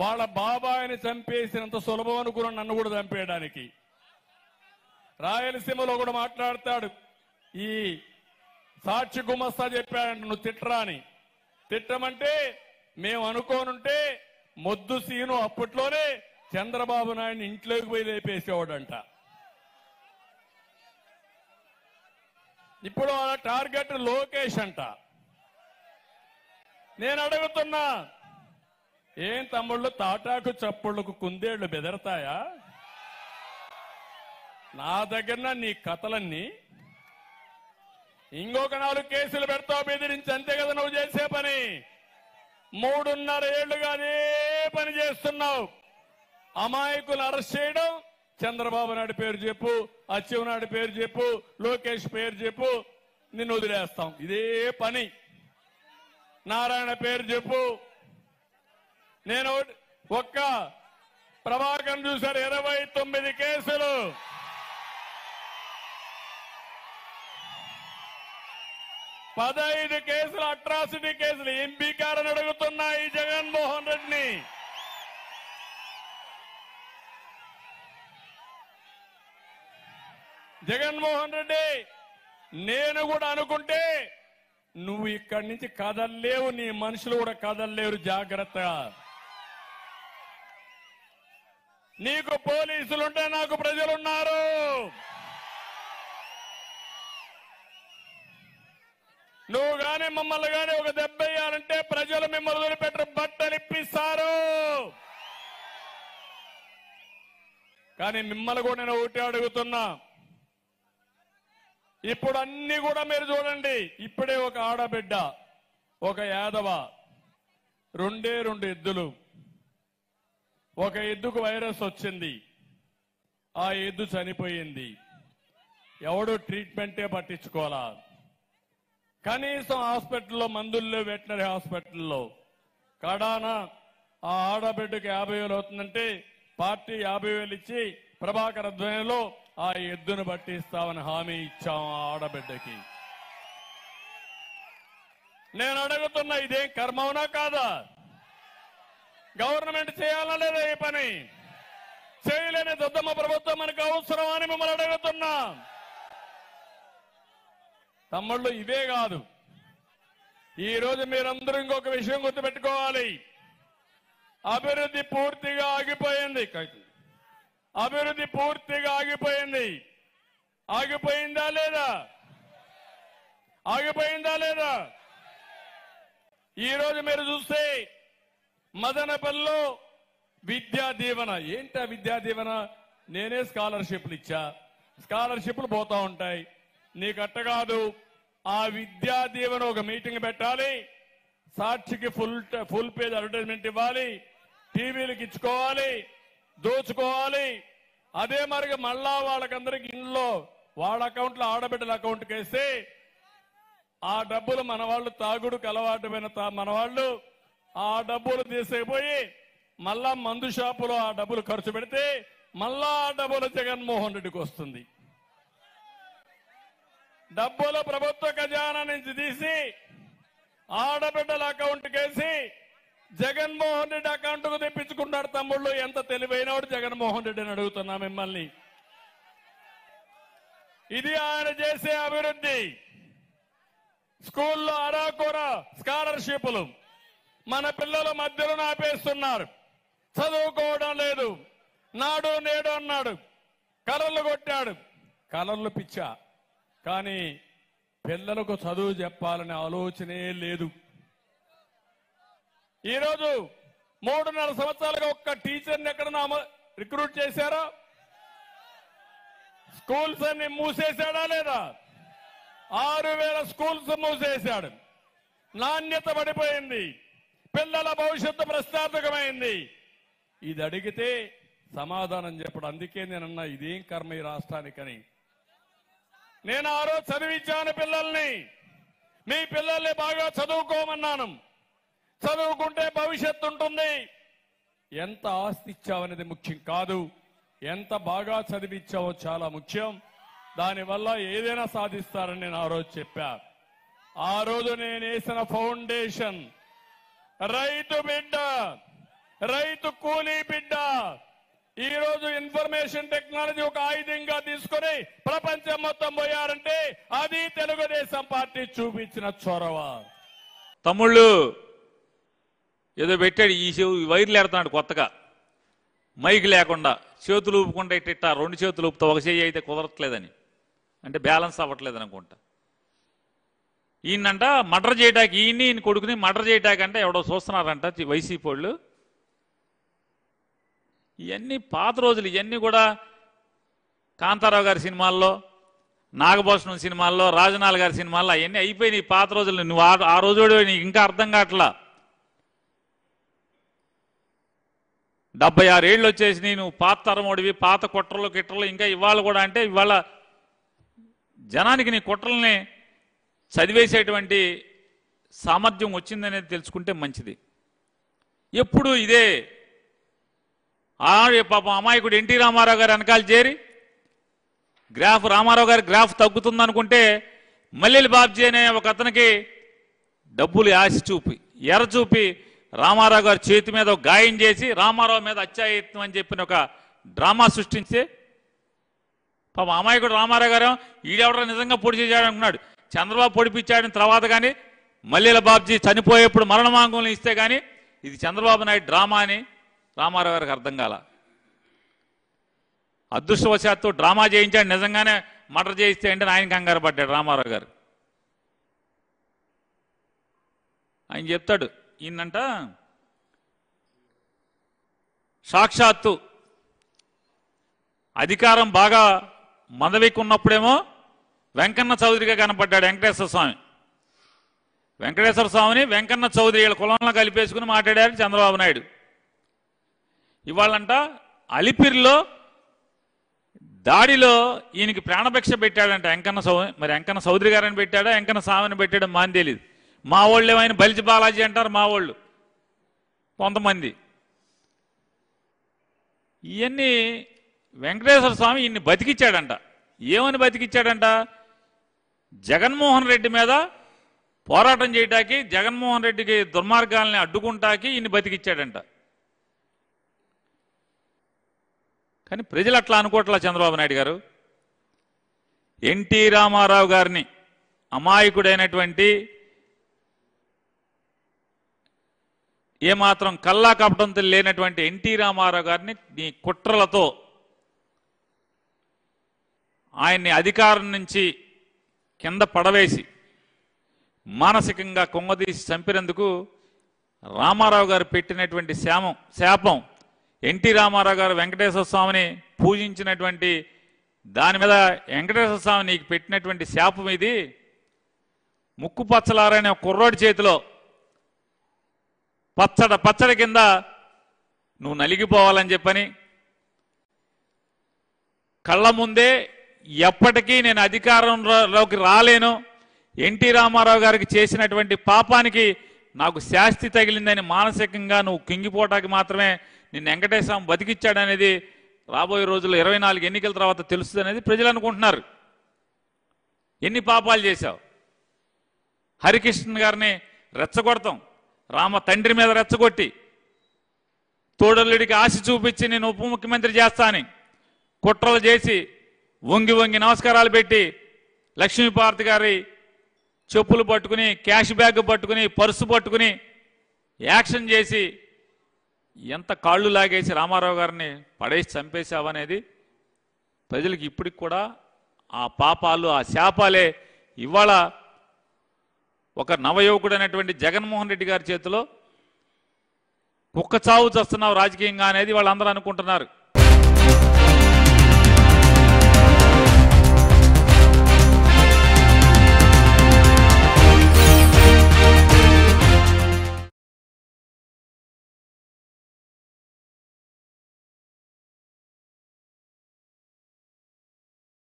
వాళ్ళ బాబాయిని చంపేసినంత సులభం అనుకున్న నన్ను కూడా చంపేయడానికి రాయలసీమలో కూడా మాట్లాడతాడు ఈ సాక్షి గుమస్తా చెప్పాడంట నువ్వు తిట్టరాని తిట్టమంటే మేము అనుకోనుంటే మొద్దు సీను అప్పట్లోనే చంద్రబాబు నాయుడిని ఇంట్లోకి పోయి లేపేసేవాడంట. ఇప్పుడు వాళ్ళ టార్గెట్ లోకేష్ అంట. నేను అడుగుతున్నా ఏం తమ్ముళ్ళు తాటాకు చప్పుళ్లకు కుందేళ్లు బెదరతాయా? నా దగ్గర నీ కథలన్నీ ఇంకొక 4 కేసులు పెడతావు బెదిరించి అంతే కదా నువ్వు చేసే పని. 3.5 ఏళ్లుగా అదే పని చేస్తున్నావు. అమాయకులు అరెస్ట్ చేయడం, చంద్రబాబు నాయుడు పేరు చెప్పు, అచ్చెన్నాయుడు పేరు చెప్పు, లోకేష్ పేరు చెప్పు, నిన్ను వదిలేస్తాం. ఇదే పని. నారాయణ పేరు చెప్పు. నేను ఒక్క ప్రభాకర్ చూశారు 29 కేసులు. కేసులు అట్రాసిటీ కేసులు ఎంపీకారని అడుగుతున్నా ఈ జగన్మోహన్ రెడ్డిని. జగన్మోహన్ రెడ్డి నేను కూడా అనుకుంటే నువ్వు ఇక్కడి నుంచి కదల్లేవు, నీ మనుషులు కూడా కదల్లేరు. జాగ్రత్తగా. నీకు పోలీసులుంటే నాకు ప్రజలున్నారు. నువ్వు కానీ మమ్మల్ని కానీ ఒక దెబ్బ వేయాలంటే ప్రజలు మిమ్మల్ని వదిలిపెట్టరు, బట్టలు ఇప్పిస్తారు. కానీ మిమ్మల్ని కూడా నేను ఒకటి అడుగుతున్నా, ఇప్పుడు అన్ని కూడా మీరు చూడండి. ఇప్పుడే ఒక ఆడబిడ్డ, ఒక యాదవ, 2 ఎద్దులు, ఒక ఎద్దుకు వైరస్ వచ్చింది, ఆ ఎద్దు చనిపోయింది. ఎవడు ట్రీట్మెంటే పట్టించుకోవాలా? కనీసం హాస్పిటల్లో మందుల్లో, వెటనరీ హాస్పిటల్లో కడాన ఆ ఆడబిడ్డకు 50,000 అవుతుందంటే పార్టీ 50,000 ఇచ్చి ప్రభాకర్ అధ్వర్యంలో ఆ ఎద్దును పట్టిస్తామని హామీ ఇచ్చాం ఆడబిడ్డకి. నేను అడుగుతున్నా, ఇదేం కర్మవునా కాదా? గవర్నమెంట్ చేయాలా లేదా ఈ పని? చేయలేని దద్దమ్మ ప్రభుత్వం మనకు అవసరం అని మిమ్మల్ని అడుగుతున్నా. తమ్ముళ్ళు ఇవే కాదు, ఈరోజు మీరందరూ ఇంకొక విషయం గుర్తుపెట్టుకోవాలి. అభివృద్ధి పూర్తిగా ఆగిపోయింది. ఆగిపోయిందా లేదా? ఈరోజు మీరు చూస్తే మదనపల్లిలో విద్యా దీవెన. ఏంటా విద్యా దీవెన? నేనే స్కాలర్షిప్లు ఇచ్చా, స్కాలర్షిప్లు పోతా ఉంటాయి. నీకట్ట కాదు. ఆ విద్యా దీవెన ఒక మీటింగ్ పెట్టాలి, సాక్షికి ఫుల్ పేజ్ అడ్వర్టైజ్మెంట్ ఇవ్వాలి, టీవీలకు ఇచ్చుకోవాలి, దోచుకోవాలి. అదే మరి మళ్ళా వాళ్ళకందరికి ఇంట్లో వాళ్ళ అకౌంట్లో, ఆడబిడ్డల అకౌంట్కి వేస్తే ఆ డబ్బులు మన వాళ్ళు తాగుడుకు అలవాటు పైన మన వాళ్ళు ఆ డబ్బులు తీసేపోయి మళ్ళా మందు షాపులో ఆ డబ్బులు ఖర్చు పెడితే మళ్ళా ఆ డబ్బులు జగన్మోహన్ రెడ్డికి వస్తుంది. డబ్బులు ప్రభుత్వ ఖజానా నుంచి తీసి ఆడబిడ్డల అకౌంట్కి వేసి జగన్మోహన్ రెడ్డి అకౌంట్కు తెప్పించుకున్నాడు. తమ్ముళ్ళు ఎంత తెలివైన వాడు జగన్మోహన్ రెడ్డి అని అడుగుతున్నా మిమ్మల్ని. ఇది ఆయన చేసే అభివృద్ధి. స్కూల్లో అరాకొర స్కాలర్షిప్లు మన పిల్లల మధ్యలో ఆపేస్తున్నారు. చదువుకోవడం లేదు. నాడు నేడు అన్నాడు, కలర్లు కొట్టాడు. కలర్లు పిచ్చా, కానీ పిల్లలకు చదువు చెప్పాలనే ఆలోచనే లేదు. ఈరోజు 3.5 సంవత్సరాలుగా ఒక్క టీచర్ని ఎక్కడన్నా రిక్రూట్ చేశారా? స్కూల్స్ అన్ని మూసేశాడా లేదా? 6,000 స్కూల్స్ మూసేశాడు. నాణ్యత పడిపోయింది, పిల్లల భవిష్యత్తు ప్రశ్నార్థకమైంది. ఇది అడిగితే సమాధానం చెప్పడం. అందుకే నేనన్నా, ఇదేం కర్మ ఈ రాష్ట్రానికని. నేను ఆ రోజు చదివించాను పిల్లల్ని, మీ పిల్లల్ని బాగా చదువుకోమన్నాను, చదువుకుంటే భవిష్యత్తు ఉంటుంది. ఎంత ఆస్తి ఇచ్చావనేది ముఖ్యం కాదు, ఎంత బాగా చదివించావో చాలా ముఖ్యం. దానివల్ల ఏదైనా సాధిస్తారని నేను ఆ రోజు చెప్పా. ఆ రోజు నేను వేసిన ఫౌండేషన్ రైతు బిడ్డ, రైతు కూలీ బిడ్డ ఈ రోజు ఇన్ఫర్మేషన్ టెక్నాలజీ ఒక ఆయుధంగా తీసుకొని ప్రపంచం మొత్తం పోయారంటే అది తెలుగుదేశం పార్టీ చూపించిన చొరవ. తమ్ముళ్ళు ఏదో పెట్టాడు ఈ వైర్లు ఎడతాడు కొత్తగా మైక్ లేకుండా చేతులు ఊపుకుంటే ఇట్ట రెండు చేతులు ఊపుతా ఒక చేయి అయితే కుదరట్లేదని అంటే బ్యాలెన్స్ అవ్వట్లేదు అనుకుంటా. ఈయనంట మర్డర్ చేయడానికి ఈయన కొడుకుని మర్డర్ చేయడానికి అంటే ఎవడో చూస్తున్నారంట వైసీపీ వాళ్ళు. ఇవన్నీ పాత రోజులు, ఇవన్నీ కూడా కాంతారావు గారి సినిమాల్లో, నాగభూషణం సినిమాల్లో, రాజనాల గారి సినిమాల్లో అవన్నీ అయిపోయినాయి పాత రోజులు. నువ్వు ఆ రోజు నీకు ఇంకా అర్థం కావట్లా. 76 ఏళ్ళు వచ్చేసి నేను పాత తరమోడివి, పాత కుట్రలు కిట్రలు ఇంకా ఇవాళ కూడా అంటే ఇవాళ జనానికి నీ కుట్రల్ని చదివేసేటువంటి సామర్థ్యం వచ్చిందనేది తెలుసుకుంటే మంచిది. ఎప్పుడు ఇదే పాపం అమాయకుడు ఎన్టీ రామారావు గారు వెనకాల చేరి గ్రాఫ్ రామారావు గారి గ్రాఫ్ తగ్గుతుందనుకుంటే మల్లెల బాబ్జీ అనే ఒక అతనికి డబ్బులు ఆశ చూపి ఎర్ర చూపి రామారావు గారి చేతి మీద ఒక గాయం చేసి రామారావు మీద అత్యాయత్నం అని చెప్పిన ఒక డ్రామా సృష్టించి పాపం అమాయకుడు రామారావు గారు ఈడెవడ నిజంగా పొడి చేశాడు అనుకున్నాడు. చంద్రబాబు పొడిపించాడిన తర్వాత కానీ మల్లెల బాబ్జీ చనిపోయేప్పుడు మరణమాంగంలో ఇస్తే కానీ ఇది చంద్రబాబు నాయుడు డ్రామా అని రామారావు గారికి అర్థం కాల. అదృష్టవశాత్తు డ్రామా చేయించాడు, నిజంగానే మర్డర్ చేయిస్తే అంటే ఆయన కంగారు పడ్డాడు రామారావు గారు. ఆయన చెప్తాడు ఈయనంట సాక్షాత్తు అధికారం బాగా మందవికి ఉన్నప్పుడేమో వెంకన్న చౌదరిగా కనపడ్డాడు వెంకటేశ్వర స్వామి. వెంకటేశ్వర స్వామిని వెంకన్న చౌదరి వీళ్ళ కులంలో కలిపేసుకుని మాట్లాడారు చంద్రబాబు నాయుడు. ఇవాళంట అలిపిరిలో దాడిలో ఈయనకి ప్రాణభిక్ష పెట్టాడంట వెంకన్న చౌదరి. మరి వెంకన్న చౌదరి గారని పెట్టాడా వెంకన్న స్వామిని పెట్టాడు మాని తెలియదు. మా వాళ్ళు ఏమైనా బలిజి బాలాజీ అంటారు మా వాళ్ళు కొంతమంది. ఇవన్నీ వెంకటేశ్వర స్వామి ఈయన్ని బతికిచ్చాడంట. ఏమని బతికిచ్చాడంట, జగన్మోహన్ రెడ్డి మీద పోరాటం చేయడానికి, జగన్మోహన్ రెడ్డికి దుర్మార్గాల్ని అడ్డుకుంటాకి ఈయన్ని బతికిచ్చాడంట. కానీ ప్రజలు అట్లా అనుకోవట్లా చంద్రబాబు నాయుడు గారు. ఎన్టీ రామారావు గారిని అమాయకుడైనటువంటి ఏమాత్రం కల్లా కపటంతో లేనటువంటి ఎన్టీ రామారావు గారిని నీ కుట్రలతో ఆయన్ని అధికారం నుంచి కింద పడవేసి మానసికంగా కుంగదీసి చంపినందుకు రామారావు గారు పెట్టినటువంటి శాపం ఎన్టీ రామారావు గారు వెంకటేశ్వర స్వామిని పూజించినటువంటి దాని మీద వెంకటేశ్వర స్వామి నీకు పెట్టినటువంటి శాపం ఇది. ముక్కు పచ్చలారనే కుర్రోడి చేతిలో పచ్చడి కింద నువ్వు నలిగిపోవాలని చెప్పని కళ్ళ ముందే ఎప్పటికీ నేను అధికారంలోకి రాలేను, ఎన్టీ రామారావు గారికి చేసినటువంటి పాపానికి నాకు శాస్తి తగిలిందని మానసికంగా నువ్వు కింగిపోవటానికి మాత్రమే నిన్ను వెంకటేశ్వరం బతికిచ్చాడనేది రాబోయే రోజుల్లో 24 ఎన్నికల తర్వాత తెలుస్తుంది అనేది ప్రజలు అనుకుంటున్నారు. ఎన్ని పాపాలు చేశావు, హరికృష్ణ గారిని రెచ్చగొడతాం, రామ తండ్రి మీద రెచ్చగొట్టి తోడల్లుడికి ఆశ చూపించి నేను ఉప ముఖ్యమంత్రి చేస్తానని కుట్రలు చేసి వంగి వంగి నమస్కారాలు పెట్టి లక్ష్మీపార్వతి గారి చెప్పులు పట్టుకుని, క్యాష్ బ్యాగ్ పట్టుకుని, పర్సు పట్టుకుని యాక్షన్ చేసి ఎంత కాళ్ళు లాగేసి రామారావు గారిని పడేసి చంపేశావనేది ప్రజలకు ఇప్పటికి కూడా ఆ పాపాలు ఆ శాపాలే ఇవాళ ఒక నవయువకుడు అనేటువంటి జగన్మోహన్ రెడ్డి గారి చేతిలో కుక్క చావు చస్తున్నావు రాజకీయంగా అనేది వాళ్ళందరూ అనుకుంటున్నారు.